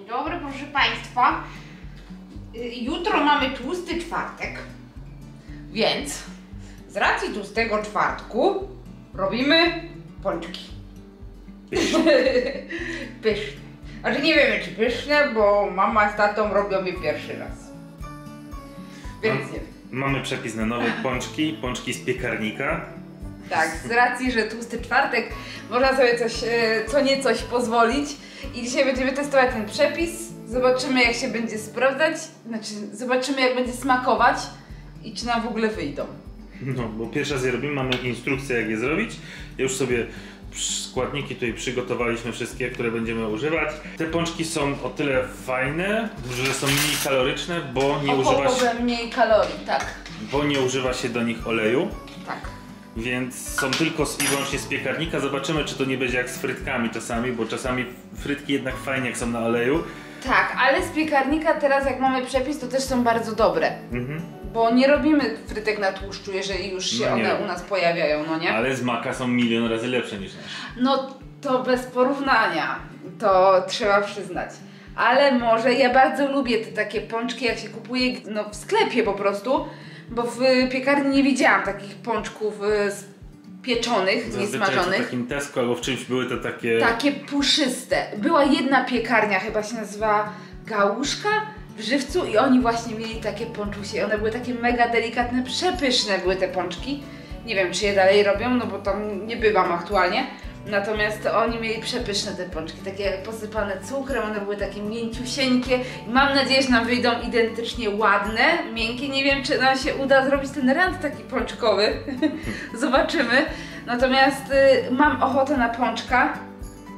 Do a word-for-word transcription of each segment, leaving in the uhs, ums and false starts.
Dzień dobry, proszę Państwa. Jutro mamy tłusty czwartek, więc z racji tłustego czwartku robimy pączki. Pyszne. Znaczy nie wiemy czy pyszne, bo mama z tatą robią je pierwszy raz. Więc Mam, nie wiem. Mamy przepis na nowe pączki, pączki z piekarnika. Tak, z racji, że tłusty czwartek można sobie coś, co niecoś pozwolić. I dzisiaj będziemy testować ten przepis. Zobaczymy jak się będzie sprawdzać, znaczy zobaczymy jak będzie smakować i czy nam w ogóle wyjdą. No, bo pierwszy raz je robimy, mamy instrukcję jak je zrobić. Ja już sobie składniki tutaj przygotowaliśmy wszystkie, które będziemy używać. Te pączki są o tyle fajne, że są mniej kaloryczne, bo nie używa się... mniej kalorii, tak. Bo nie używa się do nich oleju. Tak. Więc są tylko i wyłącznie z piekarnika. Zobaczymy, czy to nie będzie jak z frytkami czasami, bo czasami frytki jednak fajnie jak są na oleju. Tak, ale z piekarnika teraz jak mamy przepis, to też są bardzo dobre. Mhm. Bo nie robimy frytek na tłuszczu, jeżeli już się no one u nas pojawiają, no nie? Ale z maka są milion razy lepsze niż nasze. No to bez porównania, to trzeba przyznać. Ale może, ja bardzo lubię te takie pączki, jak się kupuje no, w sklepie po prostu, bo w piekarni nie widziałam takich pączków pieczonych, zazwyczaj niesmażonych. W takim Tesco albo w czymś były to takie... Takie puszyste. Była jedna piekarnia, chyba się nazywała Gałuszka w Żywcu i oni właśnie mieli takie pączusie. One były takie mega delikatne, przepyszne były te pączki. Nie wiem czy je dalej robią, no bo tam nie bywam aktualnie. Natomiast oni mieli przepyszne te pączki, takie posypane cukrem, one były takie mięciusieńkie. Mam nadzieję, że nam wyjdą identycznie ładne, miękkie. Nie wiem, czy nam się uda zrobić ten rant taki pączkowy. Zobaczymy. Natomiast y, mam ochotę na pączka.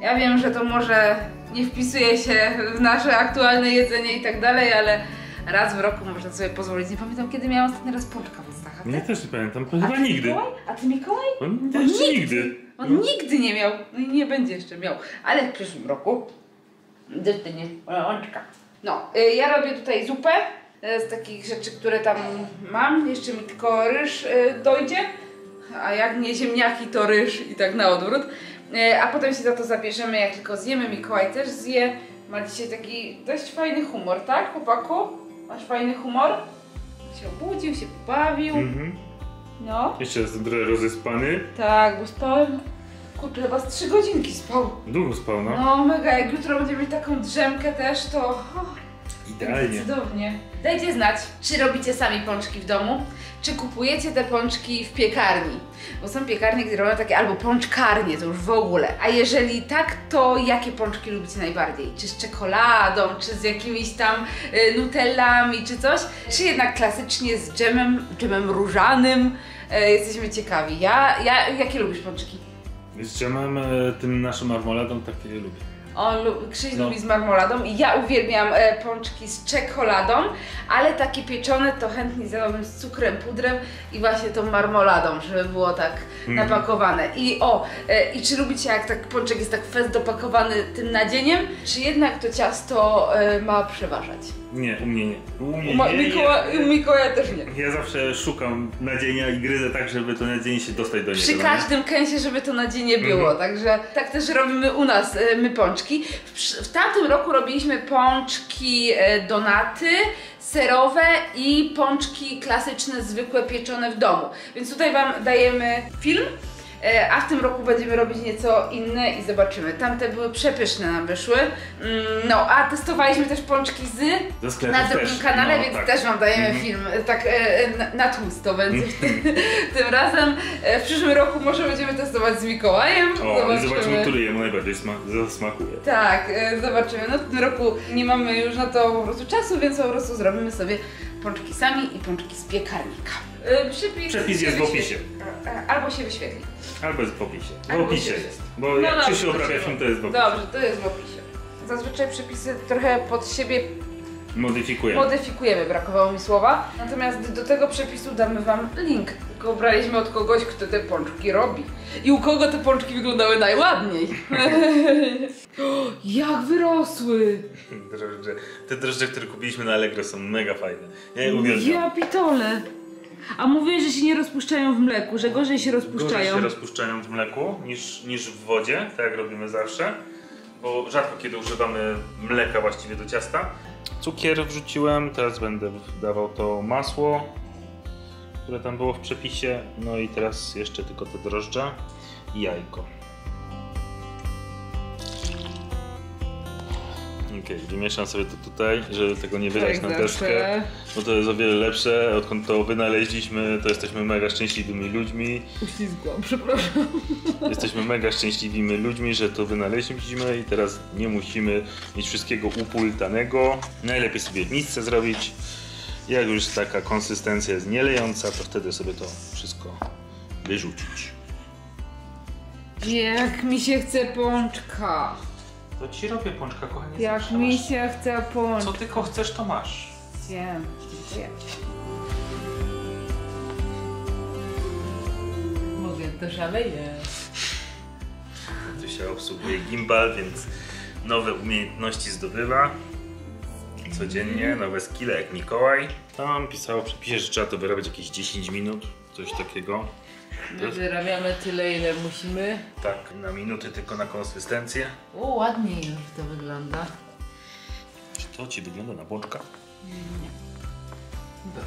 Ja wiem, że to może nie wpisuje się w nasze aktualne jedzenie i tak dalej, ale raz w roku można sobie pozwolić. Nie pamiętam, kiedy miałam ostatni raz pączka w ustach. Ja też nie pamiętam, chyba nigdy. Mikołaj? A ty Mikołaj? On też nigdy. nigdy. On no. nigdy nie miał, no i nie będzie jeszcze miał, ale w przyszłym roku dystynie, łączka. No, y, ja robię tutaj zupę y, z takich rzeczy, które tam mam, jeszcze mi tylko ryż y, dojdzie, a jak nie ziemniaki to ryż i tak na odwrót, y, a potem się za to zabierzemy jak tylko zjemy, Mikołaj też zje, ma dzisiaj taki dość fajny humor, tak chłopaku? Masz fajny humor? Się obudził, się pobawił. Mm-hmm. No. Jeszcze jest trochę rozespany. Tak, bo spałem, kurczę, chyba z trzy godzinki spał. Długo spał, no. No mega, jak jutro będziemy mieć taką drzemkę też, to... Oh, idealnie. Cudownie. Dajcie znać, czy robicie sami pączki w domu, czy kupujecie te pączki w piekarni. Bo są piekarnie, które robią takie, albo pączkarnie, to już w ogóle. A jeżeli tak, to jakie pączki lubicie najbardziej? Czy z czekoladą, czy z jakimiś tam y, nutellami, czy coś? Czy jednak klasycznie z dżemem, dżemem różanym? Y, jesteśmy ciekawi. Ja, ja, jakie lubisz pączki? Z dżemem, y, tym naszym marmoladą, takie lubię. On lubi, Krzyś no. lubi z marmoladą i ja uwielbiam e, pączki z czekoladą, ale takie pieczone to chętnie zjadłabym z cukrem, pudrem i właśnie tą marmoladą, żeby było tak mm. napakowane. I o, e, i czy lubicie jak tak pączek jest tak fest dopakowany tym nadzieniem, czy jednak to ciasto e, ma przeważać? Nie, u mnie nie. U mnie nie, Mikoła, nie. Mikołaja też nie. Ja zawsze szukam nadzienia i gryzę tak, żeby to nadzienie się dostać do niego. Przy każdym kęsie, żeby to nadzienie było, mm. także tak też robimy u nas, my pączki. W, w tamtym roku robiliśmy pączki donaty, serowe i pączki klasyczne, zwykłe, pieczone w domu. Więc tutaj wam dajemy film. A w tym roku będziemy robić nieco inne i zobaczymy. Tamte były przepyszne, nam wyszły. No, a testowaliśmy też pączki z na drugim kanale, no, więc tak. też wam dajemy mm-hmm. film. Tak na, na tłusto będzie mm-hmm. tym razem. W przyszłym roku może będziemy testować z Mikołajem. O, zobaczymy, zobaczymy który jemu najbardziej smakuje. Tak, zobaczymy. No w tym roku nie mamy już na to po prostu czasu, więc po prostu zrobimy sobie pączki sami i pączki z piekarnika. Przepis, Przepis jest w opisie. Albo się wyświetli. Albo jest w opisie. W opisie jest. Bo jak Krzysiu oprawia film, to jest w opisie. Dobrze, to jest w opisie. Zazwyczaj przepisy trochę pod siebie modyfikujemy. Modyfikujemy, brakowało mi słowa. Natomiast do tego przepisu damy wam link. Tylko braliśmy od kogoś, kto te pączki robi. I u kogo te pączki wyglądały najładniej. Jak wyrosły! Drożdże. Te drożdże, które kupiliśmy na Allegro są mega fajne. Ja je uwielbiam. Ja pitole! A mówię, że się nie rozpuszczają w mleku, że gorzej się rozpuszczają. Gorzej się rozpuszczają w mleku niż, niż w wodzie, tak jak robimy zawsze. bo rzadko kiedy używamy mleka właściwie do ciasta. Cukier wrzuciłem, teraz będę dawał to masło, które tam było w przepisie. No i teraz jeszcze tylko te drożdże i jajko. Okej, okay, wymieszam sobie to tutaj, żeby tego nie wylać tak na deskę, bo to jest o wiele lepsze. Odkąd to wynaleźliśmy, to jesteśmy mega szczęśliwymi ludźmi. Uślizgłam, przepraszam. Jesteśmy mega szczęśliwymi ludźmi, że to wynaleźliśmy i teraz nie musimy mieć wszystkiego upultanego. Najlepiej sobie w misce zrobić. Jak już taka konsystencja jest nielejąca, to wtedy sobie to wszystko wyrzucić. Jak mi się chce pączka. To ci robię pączka, kochanie. Jak zawsze mi masz. Się chce pączka. Co tylko chcesz, to masz. Wiem, dziękuję. Mówię, to szaleje. Tu się obsługuje gimbal, więc nowe umiejętności zdobywa. Codziennie, nowe skille jak Mikołaj. Tam pisało w przepisie, że trzeba to wyrabiać jakieś dziesięć minut, coś takiego. My wyrabiamy tyle, ile musimy. Tak, na minuty, tylko na konsystencję. O, ładnie już to wygląda. Czy to ci wygląda na pączka? Nie, nie. Dobra.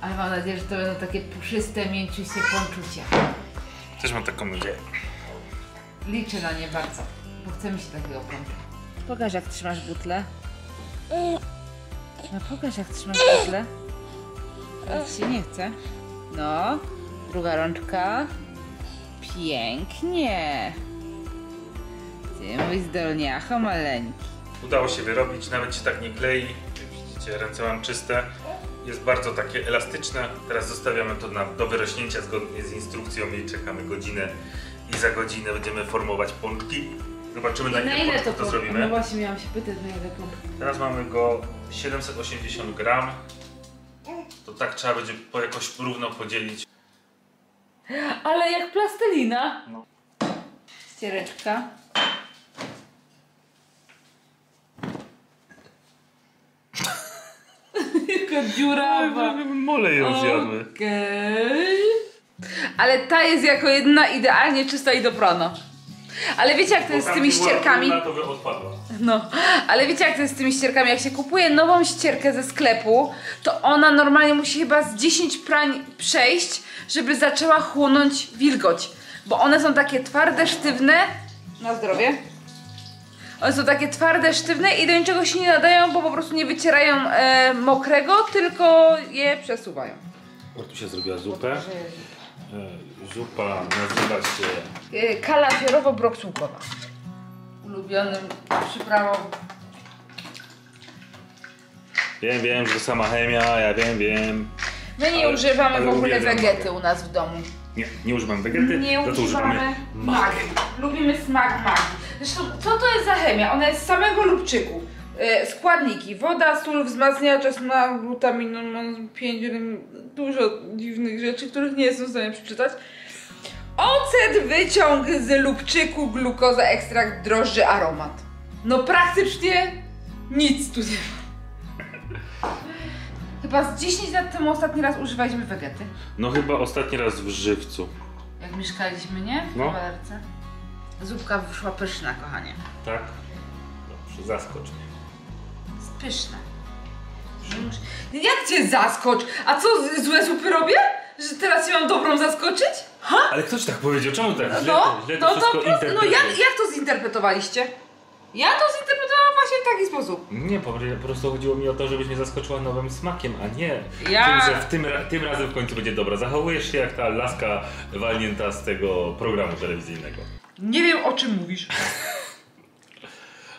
Ale mam nadzieję, że to będą takie puszyste, mięciusie pączucia. Też mam taką nadzieję. Liczę na nie bardzo, bo chce mi się takiego pączka. Pokaż, jak trzymasz butlę. No pokaż, jak trzymasz butlę. Teraz się nie chce. No, druga rączka. Pięknie. Ty mój zdolniacho maleńki. Udało się wyrobić, nawet się tak nie klei. Widzicie, ręce mam czyste. Jest bardzo takie elastyczne. Teraz zostawiamy to na, do wyrośnięcia zgodnie z instrukcją i czekamy godzinę. I za godzinę będziemy formować pączki. Zobaczymy, na, na ile, ile to, to zrobimy. No właśnie miałam się pytać, na ile pączki. Teraz mamy go siedemset osiemdziesiąt gram. To tak trzeba będzie jakoś równo podzielić. Ale jak plastelina. No. Ściereczka. Jaka dziurawa. Mole ją zjadły. Okay. Ale ta jest jako jedna idealnie czysta i doprana. Ale wiecie, jak to jest z tymi ścierkami? To by odpadła. No, ale wiecie, jak to jest z tymi ścierkami? Jak się kupuje nową ścierkę ze sklepu, to ona normalnie musi chyba z dziesięć prań przejść, żeby zaczęła chłonąć wilgoć. Bo one są takie twarde, sztywne. Na zdrowie. One są takie twarde, sztywne i do niczego się nie nadają, bo po prostu nie wycierają e, mokrego, tylko je przesuwają. O, tu się zrobiła zupę. Zupa nazywa się kala fiorowo-broksułkowa. Ulubionym przyprawą. Wiem, wiem, że to sama chemia, ja wiem, wiem. My nie ale, używamy ale w ogóle wegety u nas w domu. Nie, nie używamy wegety, nie używamy, to używamy magii. Lubimy smak magii. Zresztą co to jest za chemia? Ona jest z samego lubczyku. E, składniki, woda, sól, wzmacniacze, smak, glutamin, pięć, dużo dziwnych rzeczy, których nie jestem w stanie przeczytać. Ocet, wyciąg z lubczyku, glukoza, ekstrakt, drożdży, aromat. No praktycznie nic tu nie ma. Chyba z dziesięć lat temu ostatni raz używaliśmy wegety. No chyba ostatni raz w Żywcu. Jak mieszkaliśmy, nie? W kawalerce. No. Zupka wyszła pyszna, kochanie. Tak? Dobrze, zaskocz mnie. Jest pyszna. Jak cię zaskocz? A co, złe zupy robię? Że teraz się mam dobrą zaskoczyć? Ha? Ale ktoś tak powiedział, czemu tak? Źle, no, źle to no, to prosto, no jak, jak to zinterpretowaliście? Ja to zinterpretowałam właśnie w taki sposób. Nie, po prostu chodziło mi o to, żebyś mnie zaskoczyła nowym smakiem, a nie ja... tym, że w tym, tym razem w końcu będzie dobra. Zachowujesz się jak ta laska walnięta z tego programu telewizyjnego. Nie wiem, o czym mówisz.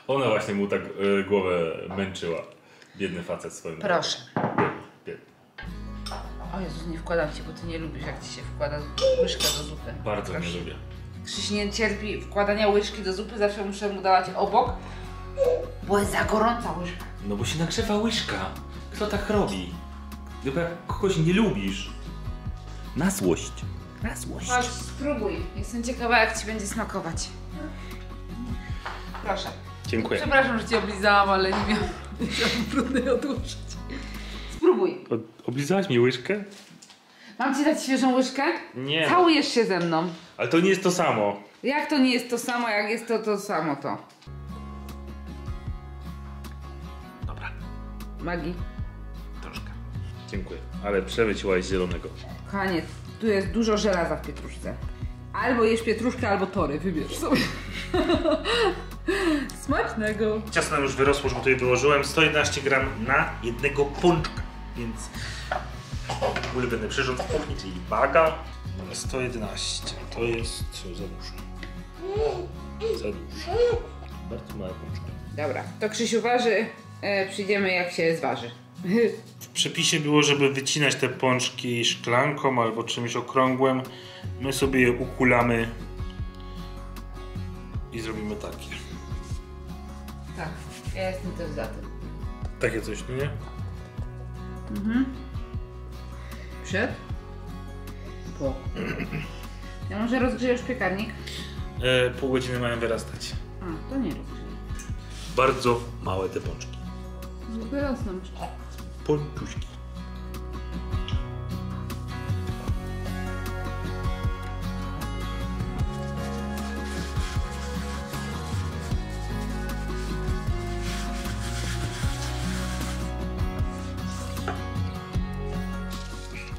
Ona właśnie mu tak y, głowę męczyła. Biedny facet swoim. Proszę. Biedny, biedny. O Jezus, nie wkładam cię, bo ty nie lubisz, jak ci się wkłada łyżkę do zupy. Bardzo nie lubię. Krzyś nie cierpi wkładania łyżki do zupy, zawsze muszę mu dawać obok, bo jest za gorąca łyżka. No bo się nagrzewa łyżka. Kto tak robi? Gdyby jak kogoś nie lubisz. Na złość. Na złość. Chodź, spróbuj. Jestem ciekawa, jak ci będzie smakować. Proszę. Dziękuję. Przepraszam, że cię oblizałam, ale nie miałam. Chciałabym brudnej odłożyć. Spróbuj. O, oblizałaś mi łyżkę? Mam ci dać świeżą łyżkę? Nie. Całujesz się ze mną. Ale to nie jest to samo. Jak to nie jest to samo, jak jest to to samo to. Dobra. Magii. Troszkę. Dziękuję. Ale przeleciłaś zielonego. Koniec. Tu jest dużo żelaza w pietruszce. Albo jesz pietruszkę, albo tory. Wybierz sobie. Smacznego. Ciasto już wyrosło, już tutaj wyłożyłem. sto jedenaście gram na jednego pączka. Więc ulubiony przyrząd w kuchni, czyli baga. sto jedenaście. To jest co, za dużo. Za dużo. Bardzo mała pączka. Dobra, to Krzysiu waży. E, przyjdziemy jak się zważy. W przepisie było, żeby wycinać te pączki szklanką albo czymś okrągłym. My sobie je ukulamy i zrobimy takie. Tak, ja jestem też za tym. Takie coś, nie? Mhm. Przed? Po. Ja może rozgrzejesz piekarnik? E, pół godziny mają wyrastać. A, to nie rozgrzeję. Bardzo małe te pączki. Wyrosną. Pączuśki.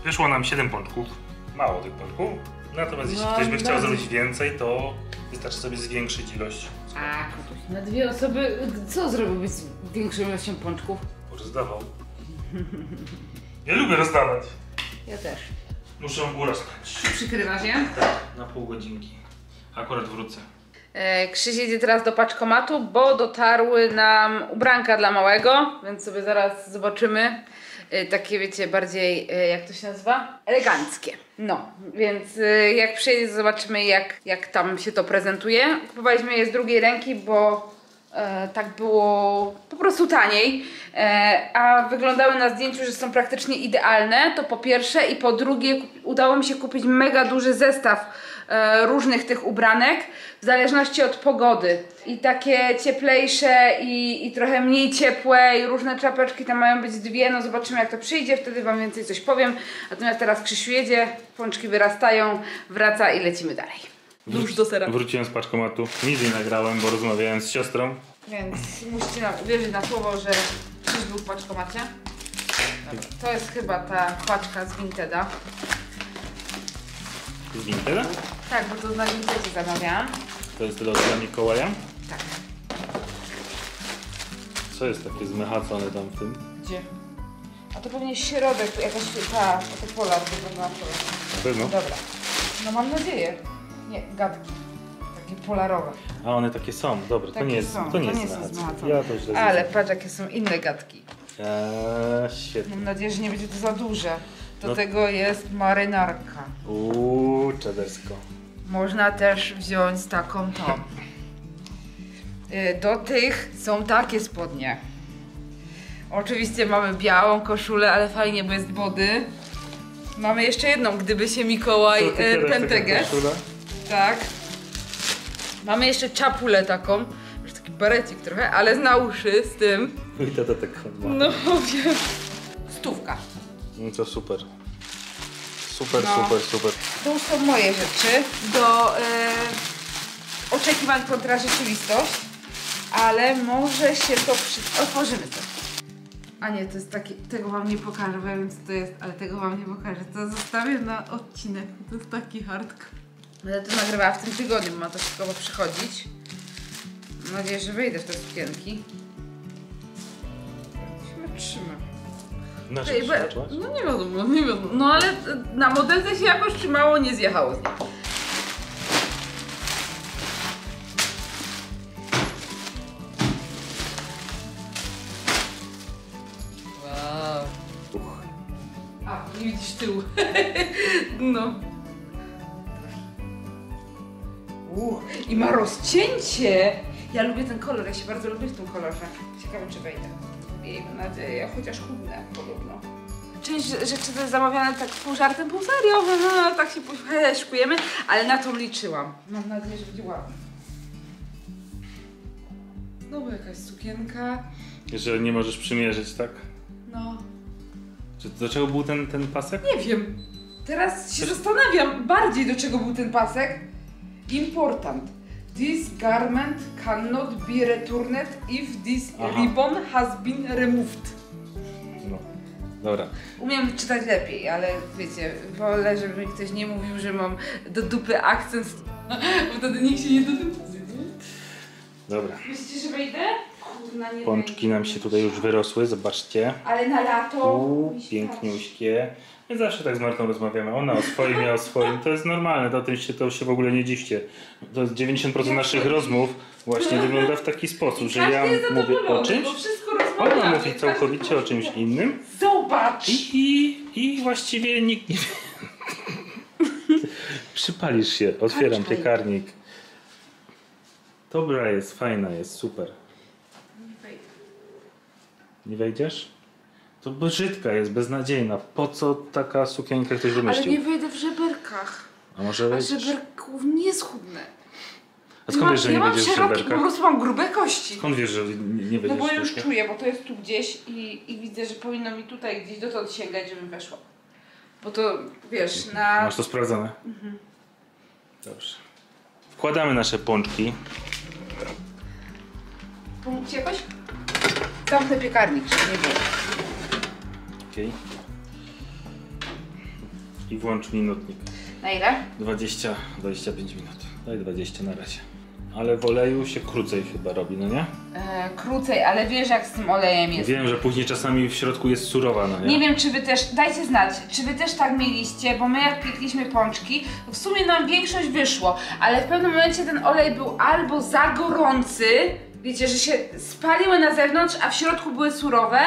Wyszło nam siedem pączków, mało tych pączków, natomiast jeśli no, ktoś by chciał zrobić więcej, to wystarczy sobie zwiększyć ilość. A, na dwie osoby, co zrobiłbyś z większą ilością pączków? Rozdawał. Ja lubię rozdawać. Ja też. Muszę górę spać. Przykrywasz je? Tak, na pół godzinki. Akurat wrócę. E, Krzyś jedzie teraz do paczkomatu, bo dotarły nam ubranka dla małego, więc sobie zaraz zobaczymy. Takie, wiecie, bardziej, jak to się nazywa? Eleganckie. No, więc jak przyjedzie, zobaczymy, jak, jak tam się to prezentuje. Kupowaliśmy je z drugiej ręki, bo e, tak było po prostu taniej. E, a wyglądały na zdjęciu, że są praktycznie idealne, to po pierwsze. I po drugie, udało mi się kupić mega duży zestaw e, różnych tych ubranek, w zależności od pogody. I takie cieplejsze i, i trochę mniej ciepłe i różne czapeczki, tam mają być dwie, no zobaczymy jak to przyjdzie, wtedy wam więcej coś powiem. Natomiast teraz Krzysiu jedzie, pączki wyrastają, wraca i lecimy dalej. Wróć do sera. Wróciłem z paczkomatu, nic nie nagrałem, bo rozmawiałem z siostrą. Więc musicie nam uwierzyć na słowo, że Krzyś był w paczkomacie. Dobra, to jest chyba ta paczka z Vinteda. Z Vinteda? Tak, bo to na Vintedzie zamawiałam. To jest lot dla Mikołaja? Tak. Co jest takie zmechacone tam w tym? Gdzie? A to pewnie środek, jakaś ta, to pola, to wygląda na pola. Na pewno? Dobra. No mam nadzieję. Nie, gadki. Takie polarowe. A one takie są, dobra, takie to nie jest, to nie to jest nie zmechacone. Ja to źle ale patrz jakie są inne gadki. Eee, świetnie. Mam nadzieję, że nie będzie to za duże. Do no. tego jest marynarka. Uuu, czedersko. Można też wziąć taką tą. Do tych są takie spodnie. Oczywiście mamy białą koszulę, ale fajnie, bo jest body. Mamy jeszcze jedną, gdyby się Mikołaj e, Penteges. Tak. Mamy jeszcze czapulę taką. Już taki berecik trochę, ale z na uszy z tym. I to to taką ma. No wiem. Stówka. No to super. Super, no. super, super. To są moje rzeczy do yy, oczekiwań kontra rzeczywistość, ale może się to przy... Otworzymy to. A nie, to jest taki... Tego wam nie pokażę, bo ja wiem co to jest, ale tego wam nie pokażę. To zostawię na odcinek. To jest taki hardcore. Będę to nagrywała w tym tygodniu, ma to szybko przychodzić. Mam nadzieję, że wyjdę w te sukienki. To się trzyma. Na Ej, be, no nie wiadomo, nie wiadomo. No ale na modelce się jakoś trzymało, nie zjechało z niej. Wow. Uch. A, nie widzisz tyłu. No. Uch. I ma rozcięcie. Ja lubię ten kolor, ja się bardzo lubię w tym kolorze. Ciekawe czy wejdę. Miejmy nadzieję, chociaż chudne, podobno. Część rzeczy to jest zamawiane tak pół żartem, pół serio, no, tak się szykujemy, ale na to liczyłam. Mam nadzieję, że będzie ładnie. No bo jakaś sukienka. Że nie możesz przymierzyć, tak? No. Czy do czego był ten, ten pasek? Nie wiem. Teraz się zastanawiam bardziej, do czego był ten pasek. Important. This garment cannot be returned if this Aha. ribbon has been removed. No. Dobra. Umiem czytać lepiej, ale wiecie, wolę, żeby mi ktoś nie mówił, że mam do dupy akcent, bo wtedy nikt się nie dotyczy. Dobra. Myślicie, że wejdę? Kurna, nie Pączki wejdę. Nam się tutaj już wyrosły, zobaczcie. Ale na lato. U, piękniuśkie. My zawsze tak z Martą rozmawiamy. Ona o swoim, ja o swoim. To jest normalne, to o tym się, to się w ogóle nie dziwcie. To jest dziewięćdziesiąt procent naszych rozmów właśnie wygląda w taki sposób, że ja mówię o czymś, ona mówi całkowicie o czymś innym. Zobacz! I, i, i właściwie nikt nie wie. Przypalisz się, otwieram Patrz, piekarnik. Dobra jest, fajna jest, super. Nie wejdę. Nie wejdziesz? To brzydka jest, beznadziejna. Po co taka sukienka ktoś wymyślił? Ale nie wejdę w żeberkach. A może wejdziesz? A żeberków nie jest chudne. A skąd wiesz, że nie będziesz w żeberkach? Po prostu mam grube kości. Skąd wiesz, że nie będziesz? No bo już czuję, bo to jest tu gdzieś i, i widzę, że powinno mi tutaj gdzieś dotąd sięgać, żebym weszła. Bo to, wiesz, na... Masz to sprawdzone? Mhm. Dobrze. Wkładamy nasze pączki. Pomóżcie jakoś? Tamte piekarnik, żeby nie było. Okej. I włącz minutnik. Na ile? dwadzieścia do dwudziestu pięciu minut. Daj dwadzieścia na razie. Ale w oleju się krócej chyba robi, no nie? E, krócej, ale wiesz jak z tym olejem jest. Wiem, że później czasami w środku jest surowa, no nie? Nie wiem, czy wy też, dajcie znać, czy wy też tak mieliście, bo my jak piekliśmy pączki, to w sumie nam większość wyszło, ale w pewnym momencie ten olej był albo za gorący, wiecie, że się spaliły na zewnątrz, a w środku były surowe,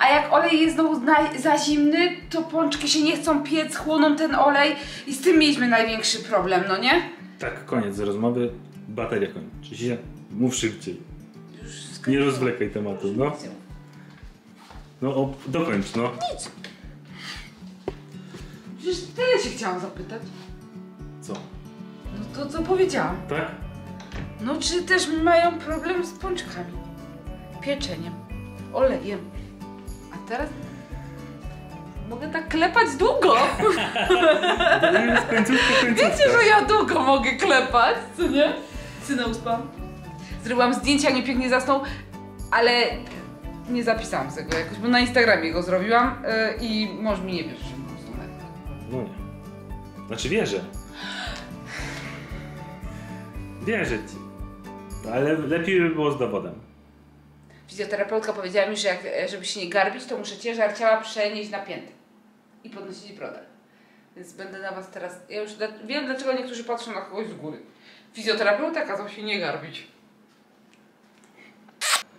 a jak olej jest znowu za zimny, to pączki się nie chcą piec, chłoną ten olej i z tym mieliśmy największy problem, no nie? Tak, koniec rozmowy. Bateria kończy się. Mów szybciej. Już nie rozwlekaj tematu, no. No o, dokończ, no. Nic. Przecież tyle się chciałam zapytać. Co? No to co powiedziałam. Tak? No czy też mają problem z pączkami, pieczeniem, olejem, a teraz mogę tak klepać długo. Jest końcówka, końcówka. Wiecie, że ja długo mogę klepać, co nie? Syna uspałam. Zrobiłam zdjęcia, nie pięknie zasnął, ale nie zapisałam z tego jakoś, bo na Instagramie go zrobiłam yy, i może mi nie wierzysz, że mam usunąć. No nie. Znaczy wierzę. Wierzę ci, ale lepiej by było z dowodem. Fizjoterapeutka powiedziała mi, że jak, żeby się nie garbić, to muszę ciężar ciała przenieść na pięty i podnosić brodę. Więc będę na was teraz... Ja już da... wiem, dlaczego niektórzy patrzą na kogoś z góry. Fizjoterapeuta kazał się nie garbić.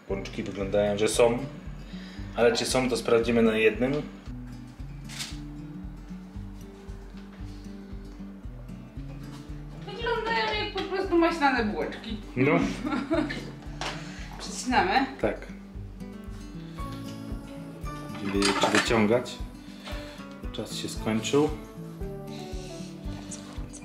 Pączki wyglądają, że są, ale czy są, to sprawdzimy na jednym. Maślane bułeczki. No. Przecinamy? Tak. Wy, czy wyciągać? Czas się skończył. Bardzo gorąco.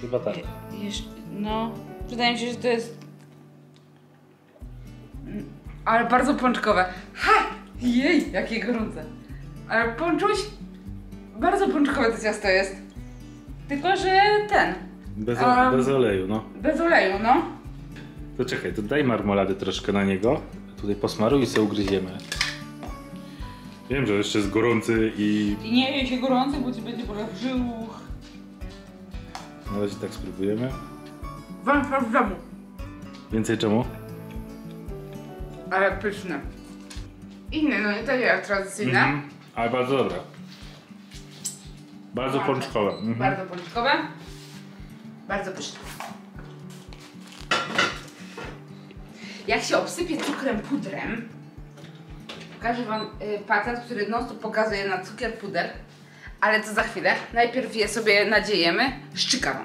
Chyba tak. Jesz no, wydaje mi się, że to jest... Ale bardzo pączkowe. Ha! Jej, jakie gorące. Ale pączuś? Bardzo pączkowe to ciasto jest, tylko że ten. Bez, o, bez oleju, no. Bez oleju, no. To czekaj, to daj marmolady troszkę na niego. Tutaj posmaruj i sobie ugryziemy. Wiem, że jeszcze jest gorący i... I nie je się gorący, bo ci będzie bolał w żyłach. Na razie tak spróbujemy. Więcej czemu? Więcej czemu? Ale pyszne. Inne, no nie takie jak tradycyjne. Mm-hmm. Ale bardzo dobre. Bardzo pączkowe. Mhm. Bardzo pączkowe. Bardzo pyszne. Jak się obsypie cukrem pudrem, pokażę wam y, patent, który non stop pokazuje na cukier puder, ale to za chwilę. Najpierw je sobie nadziejemy szczykarą.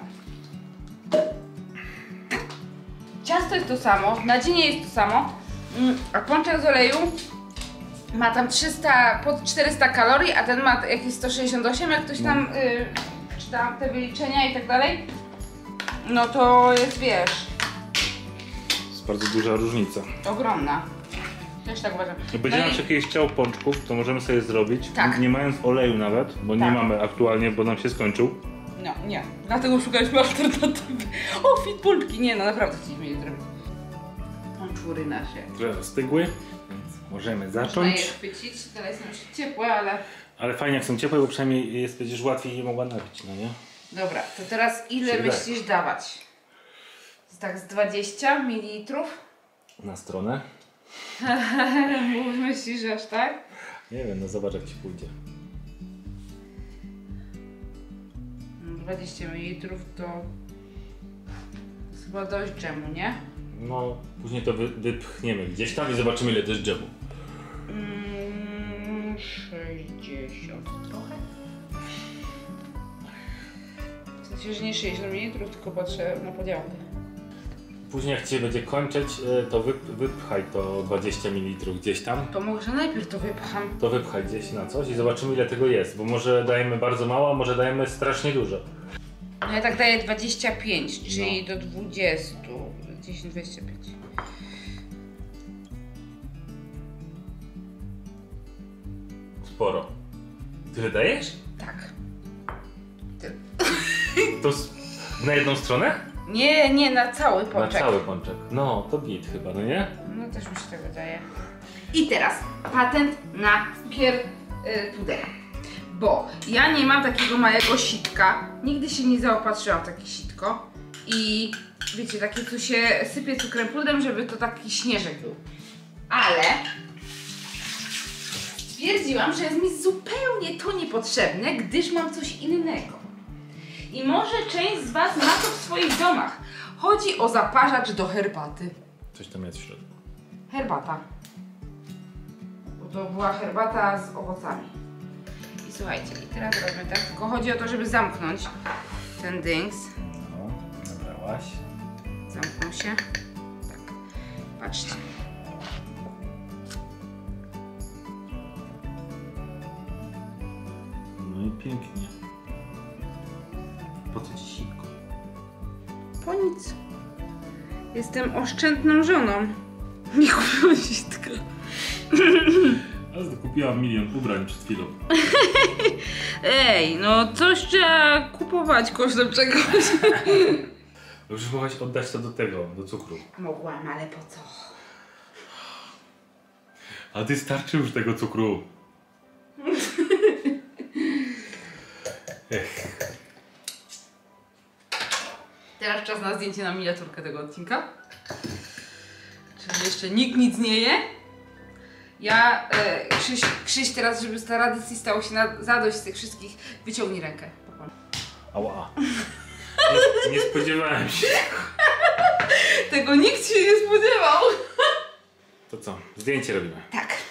Ciasto jest to samo, nadzienie jest to samo, a pączek z oleju ma tam trzysta, pod czterysta kalorii, a ten ma jakieś sto sześćdziesiąt osiem, jak ktoś tam yy, czyta te wyliczenia i tak dalej. No to jest, wiesz... Jest bardzo duża różnica. Ogromna. Też tak uważam. Będzie no nas i... jakiś ciał pączków, to możemy sobie zrobić, tak. nie mając oleju nawet, bo tak. nie mamy aktualnie, bo nam się skończył. No, nie. Dlatego szukaliśmy alternatywy. O, fit pączki. Nie, no naprawdę chcieliśmy je zrobić. Pączury nasze. Rozstygły. Możemy zacząć. Można je chwycić, teraz są już ciepłe, ale... Ale fajnie jak są ciepłe, bo przynajmniej jest, będziesz łatwiej je mogła napić, no nie? Dobra, to teraz ile Czyli myślisz tak. dawać? Tak z dwadzieścia mililitrów? Na stronę? Myślisz, że aż tak? Nie wiem, no zobacz jak ci pójdzie. dwadzieścia mililitrów to chyba dość dżemu, nie? No, później to wy, wypchniemy gdzieś tam i zobaczymy ile to jest dżemu. Mm, sześćdziesiąt trochę. W sensie, że nie sześćdziesiąt mililitrów, tylko patrzę na podziałkę. Później jak Cię będzie kończyć, to wyp wypchaj to dwadzieścia mililitrów gdzieś tam. To może najpierw to wypcham. To wypchaj gdzieś na coś i zobaczymy ile tego jest, bo może dajemy bardzo mało, a może dajemy strasznie dużo. No ja tak daję dwadzieścia pięć, czyli no. do dwudziestu. dziesięć, dwadzieścia pięć. Sporo. Tyle dajesz? Tak. Ty. To na jedną stronę? Nie, nie, na cały pączek. Na cały pączek. No, to bit chyba, no nie? No też mi się tak wydaje. I teraz patent na cukier y, pudera. Bo ja nie mam takiego małego sitka. Nigdy się nie zaopatrzyłam w takie sitko. I wiecie, takie tu się sypie cukrem pudrem, żeby to taki śnieżek był. Ale stwierdziłam, że jest mi zupełnie to niepotrzebne, gdyż mam coś innego. I może część z Was ma to w swoich domach. Chodzi o zaparzacz do herbaty. Coś tam jest w środku. Herbata. Bo to była herbata z owocami. I słuchajcie, i teraz robimy tak, tylko chodzi o to, żeby zamknąć ten dynks. No, zabrałaś. Zamknął się. Tak, patrzcie. No i pięknie. Po co ci sitko? Po nic. Jestem oszczędną żoną. Nie kupiłam sitka. Aż kupiłam milion ubrań przed chwilą. Ej, no coś trzeba kupować kosztem czegoś. Już mogłaś oddać to do tego, do cukru. Mogłam, ale po co? A ty starczy już tego cukru. Ech. Teraz czas na zdjęcie na miniaturkę tego odcinka. Czyli jeszcze nikt nic nie je. Ja, e, Krzyś, Krzyś teraz, żeby z tradycji stało się na, zadość z tych wszystkich, wyciągnij rękę. Ała. Nie, nie spodziewałem się. Tego nikt się nie spodziewał. To co? Zdjęcie robimy. Tak.